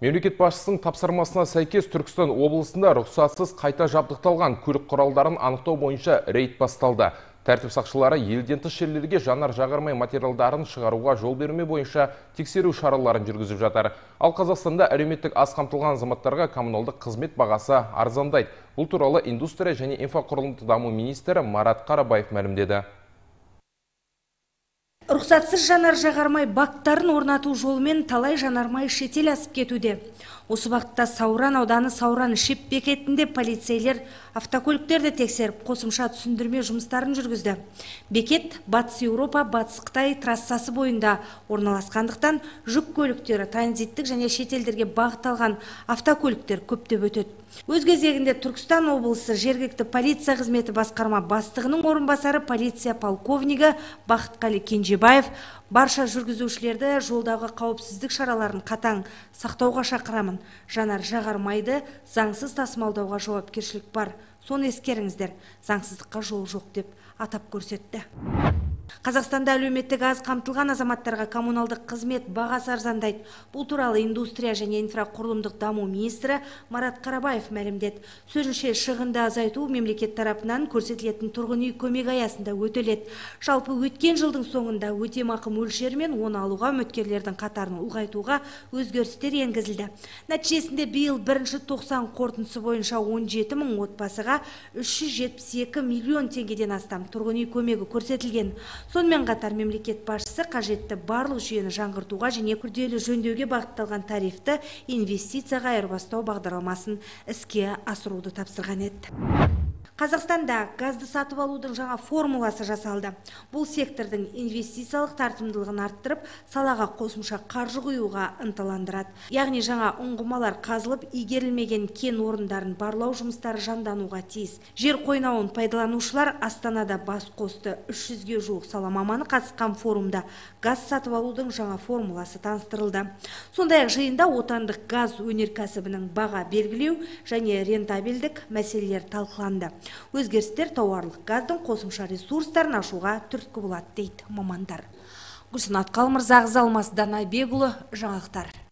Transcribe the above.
Мемлекет басшысының тапсырмасына сәйкес Түркістан облысында рұқсатсыз қайта жабдықталған көлік құралдарын анықтау бойынша рейд басталды. Тәртіп сақшылары елден тыс жерлерге жанар-жағармай материалдарын шығаруға жол берме бойынша тексеру шараларын жүргізіп жатыр. Ал Қазақстанда әлеуметтік аз қамтылған азаматтарға коммуналдық қызмет бағасы арзандайды. Бұл туралы индустрия және инфрақұрылымдық даму министрі Марат Қарабаев мәлімдеді. Рұқсатсыз жанар-жағармай бактарын орнату жолымен талай жанармай шетел асып кетуде. Осы бақытта Сауран ауданы Сауран шеп бекетінде полицейлер автокөліктерді тексеріп, қосымша түсіндірме жұмыстарын жүргізді. Бекет Батыс Еуропа, Батыс Қытай трассасы бойында орналасқандықтан жүк көліктері, транзиттік және шетелдерге бағытталған автокөліктер көптеп өтеді. Өз кезегінде Түркістан облысы жергілікті полиция қызметі басқарма бастығының орынбасары полиция полковнигі Бақытқали Кенже барша жүргізушілерді жолдағы қауіпсіздік шараларын қатаң сақтауға шақырамын. Жанар жағармайды заңсыз тасымалдауға жауапкершілік бар. Соны ескеріңіздер. Заңсыздыққа жол жоқ деп атап көрсетті. Қазақстанда әлеуметтік аз қамтылған азаматтарға коммуналдық қызмет бағасы арзандайды. Бұл туралы индустрия және инфрақұрылымдық даму министрі Марат Қарабаев мәлімдеді. Сөзінше, шығынды азайту мемлекет тарапынан көрсетілетін тұрғын үй көмегі аясында өтеледі. Жалпы өткен жылдың соңында өтемақы мөлшерімен оны алуға үміткерлердің қатарын ұлғайтуға өзгерістер енгізілді. Нәтижесінде биыл 1-90 қорытындысы бойынша 17 мың отбасыға 372 миллион теңгеден астам тұрғын үй көмегі көрсетілген. Сонымен қатар мемлекет басшысы қажетті барлық жүйені жаңғыртуға және күрделі жөндеуге бағытталған тарифті инвестицияға айырбастау бағдарламасын іске асыруды тапсырған еді. Қазақстанда газды сатып алудың жаңа формуласы жасалды. Бұл сектордың инвестициялық тартымдылығын арттырып, салаға қосымша қаржы құюға ынталандырады. Яғни жаңа ұңғымалар қазылып, игерілмеген кен орындарын барлау жұмыстары жандануға тиіс. Жер қойнауын пайдаланушылар Астанада бас қосты. 300-ге жуық сала маманы қатысқан форумда газ сатып алудың жаңа формуласы таныстырылды. Сондай-ақ жиында отандық газ өнеркәсібінің баға белгілеу және рентабелдік мәселелер талқыланды. Өзгерістер тауарлық газдың қосымша ресурстарын ашуға түрткі болады дейді мамандар. Гүлсін Атқалмырзағыз Алмас Данайбегулы жаңалықтар.